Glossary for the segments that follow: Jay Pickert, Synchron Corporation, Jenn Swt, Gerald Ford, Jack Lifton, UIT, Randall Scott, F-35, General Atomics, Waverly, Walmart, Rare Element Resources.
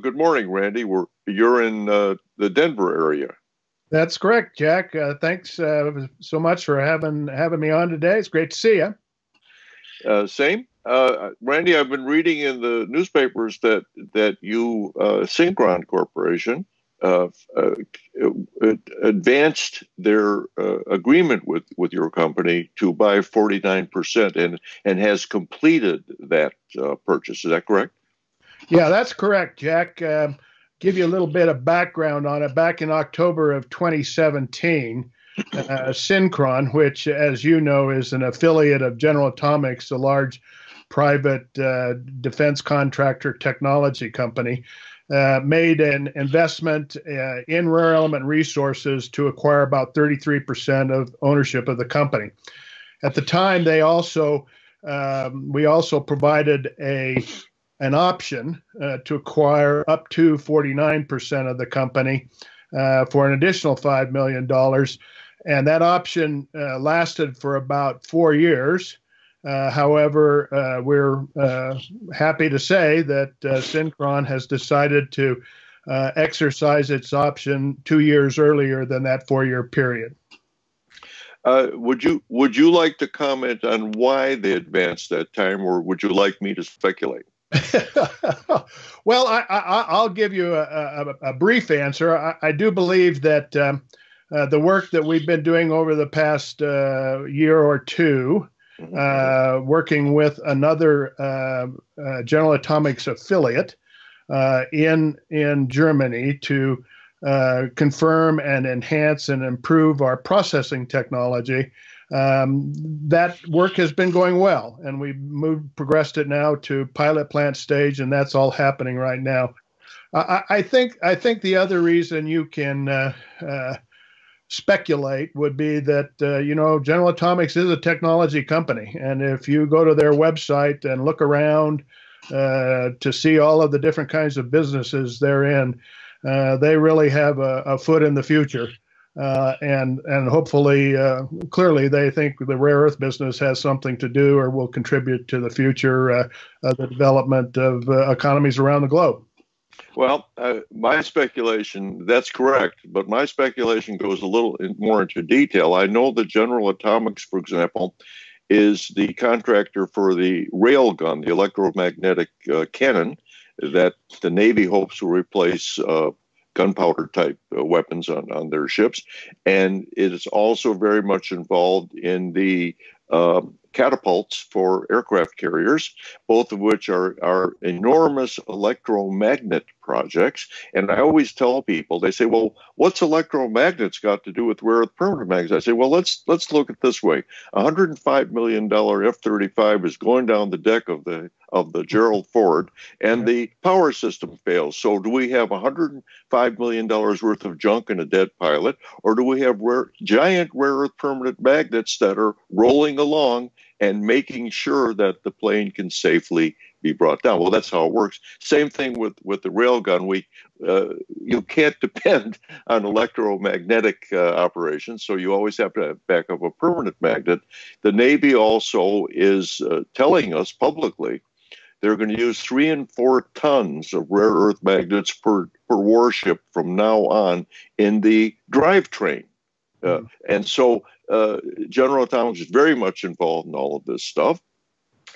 Good morning, Randy. You're in the Denver area. That's correct, Jack. Thanks so much for having me on today. It's great to see you. Same. Randy, I've been reading in the newspapers that you, Synchron Corporation, advanced their agreement with your company to buy 49% and has completed that purchase. Is that correct? Yeah, that's correct, Jack. Give you a little bit of background on it. Back in October of 2017, Synchron, which, as you know, is an affiliate of General Atomics, a large private defense contractor technology company, made an investment in Rare Element Resources to acquire about 33% of ownership of the company. At the time, they also we also provided an option to acquire up to 49% of the company for an additional $5 million. And that option lasted for about 4 years. However, we're happy to say that Synchron has decided to exercise its option 2 years earlier than that four-year period. Would you like to comment on why they advanced that time, or would you like me to speculate? Well, I'll give you a brief answer. I do believe that the work that we've been doing over the past year or two, working with another General Atomics affiliate in Germany to confirm and enhance and improve our processing technology, that work has been going well, and we've progressed it now to pilot plant stage, and that's all happening right now. I think the other reason you can speculate would be that you know, General Atomics is a technology company, and if you go to their website and look around to see all of the different kinds of businesses they're in, they really have a foot in the future. And hopefully, clearly, they think the rare earth business has something to do or will contribute to the future of the development of economies around the globe. Well, my speculation, that's correct, but my speculation goes a little more into detail. I know that General Atomics, for example, is the contractor for the railgun, the electromagnetic cannon that the Navy hopes will replace gunpowder type weapons on their ships. And it is also very much involved in the catapults for aircraft carriers, both of which are enormous electromagnet projects. And I always tell people, they say, well, what's electromagnets got to do with rare earth primitive magnets? I say, well, let's look at this way. $105 million F-35 is going down the deck of the Gerald Ford, and the power system fails. So do we have $105 million worth of junk and a dead pilot, or do we have giant rare earth permanent magnets that are rolling along and making sure that the plane can safely be brought down? Well, that's how it works. Same thing with the railgun. You can't depend on electromagnetic operations, so you always have to back up a permanent magnet. The Navy also is telling us publicly they're going to use 3 and 4 tons of rare earth magnets per warship from now on in the drivetrain. And so General Atomics is very much involved in all of this stuff.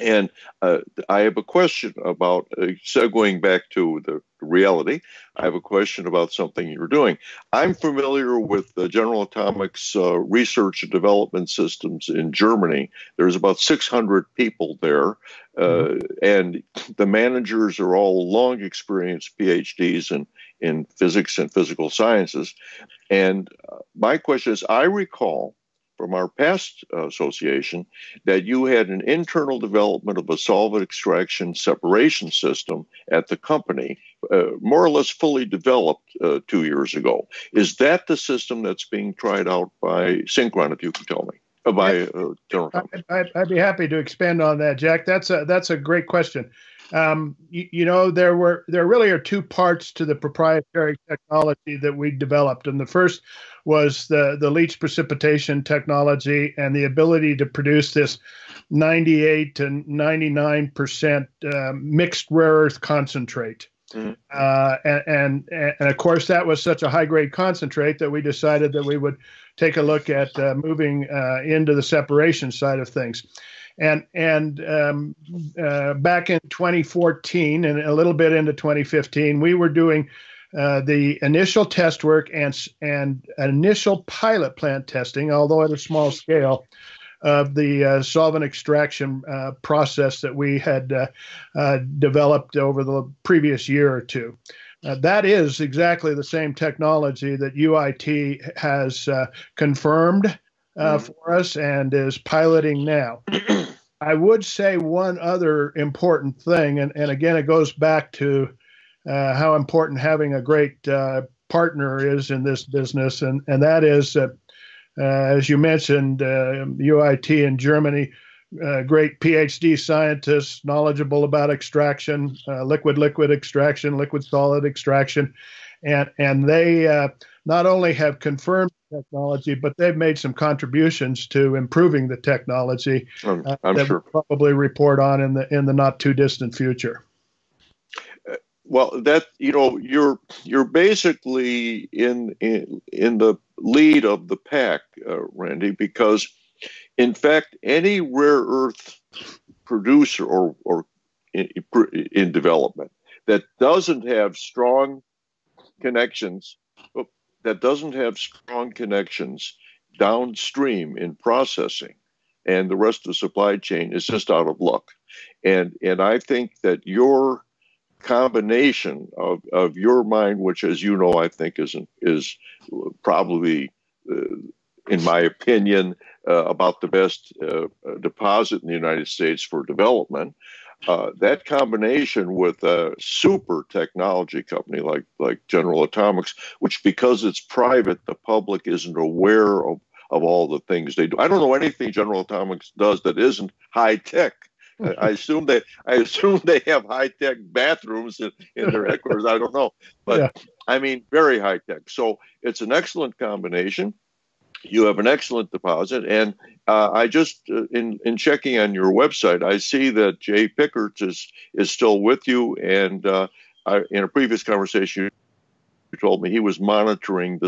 And I have a question about, segueing back to the reality, I have a question about something you're doing. I'm familiar with the General Atomics research and development systems in Germany. There's about 600 people there, and the managers are all long experienced PhDs in physics and physical sciences. And my question is, I recall from our past association that you had an internal development of a solvent extraction separation system at the company, more or less fully developed 2 years ago. Is that the system that's being tried out by Synchron, if you can tell me? I'd be happy to expand on that, Jack. That's a great question. You know, there really are two parts to the proprietary technology that we developed. And the first was the leach precipitation technology and the ability to produce this 98 to 99% mixed rare earth concentrate. Mm-hmm. And of course, that was such a high-grade concentrate that we decided that we would take a look at moving into the separation side of things. And back in 2014 and a little bit into 2015, we were doing the initial test work and initial pilot plant testing, although at a small scale, of the solvent extraction process that we had developed over the previous year or two. That is exactly the same technology that UIT has confirmed for us and is piloting now. I would say one other important thing, and again, it goes back to how important having a great partner is in this business, and that is that as you mentioned, UIT in Germany, great PhD scientists, knowledgeable about extraction, liquid-liquid extraction, liquid-solid extraction. And they not only have confirmed the technology, but they've made some contributions to improving the technology that sure. We'll probably report on in the not-too-distant future. Well, that, you know, you're basically in the lead of the pack, Randy, because in fact any rare earth producer or in development that doesn't have strong connections downstream in processing and the rest of the supply chain is just out of luck. And I think that your combination of your mind, which, as you know, I think is probably, in my opinion, about the best deposit in the United States for development. That combination with a super technology company like General Atomics, which because it's private, the public isn't aware of all the things they do. I don't know anything General Atomics does that isn't high tech. I assume they have high-tech bathrooms in their headquarters. I don't know. But, yeah. I mean, very high-tech. So it's an excellent combination. You have an excellent deposit. And I just, in checking on your website, I see that Jay Pickert is still with you. And in a previous conversation, you told me he was monitoring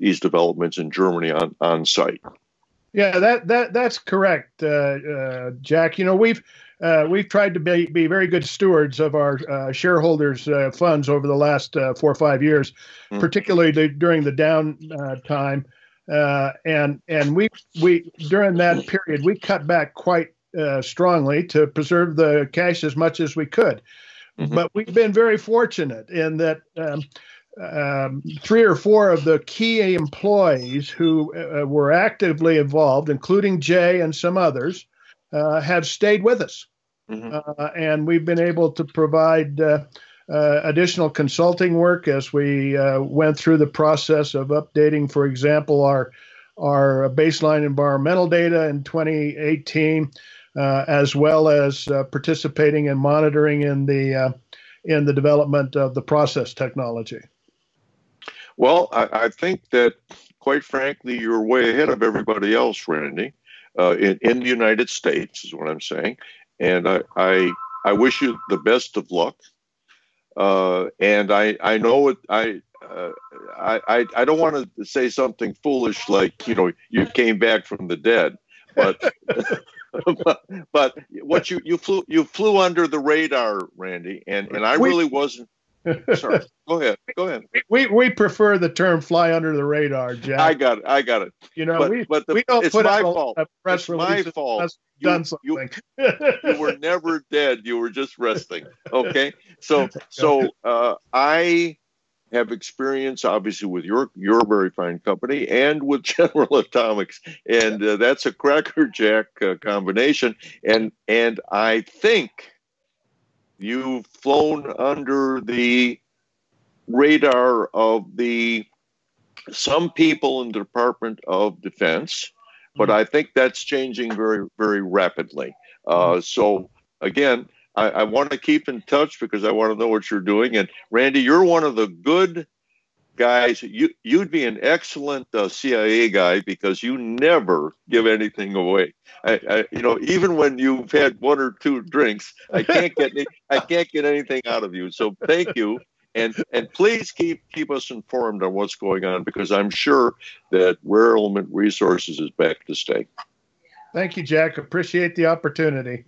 these developments in Germany on site. Yeah, that's correct, Jack. You know, we've tried to be very good stewards of our shareholders' funds over the last 4 or 5 years, particularly during the down time, and we during that period we cut back quite strongly to preserve the cash as much as we could. Mm-hmm. But we've been very fortunate in that. 3 or 4 of the key employees who were actively involved, including Jay and some others, have stayed with us. Mm-hmm. And we've been able to provide additional consulting work as we went through the process of updating, for example, our baseline environmental data in 2018, as well as participating and monitoring in the development of the process technology. Well, I think that, quite frankly, you're way ahead of everybody else, Randy, in the United States, is what I'm saying. And I wish you the best of luck. And I know it. I don't want to say something foolish like, you know, you came back from the dead, but but what you flew under the radar, Randy, and I really wasn't. Sorry. Go ahead. We prefer the term "fly under the radar," Jack. I got it. You know, we don't put out a press release. It's my fault. It's my fault. You were never dead. You were just resting. Okay. So I have experience, obviously, with your very fine company and with General Atomics, and that's a crackerjack combination. And I think you've flown under the radar of some people in the Department of Defense, but I think that's changing very, very rapidly. So again, I want to keep in touch because I want to know what you're doing. And Randy, you're one of the good guys, you'd be an excellent CIA guy because you never give anything away. I even when you've had one or two drinks, I can't get anything out of you. So thank you. And please keep us informed on what's going on, because I'm sure that Rare Element Resources is back to stay. Thank you, Jack. Appreciate the opportunity.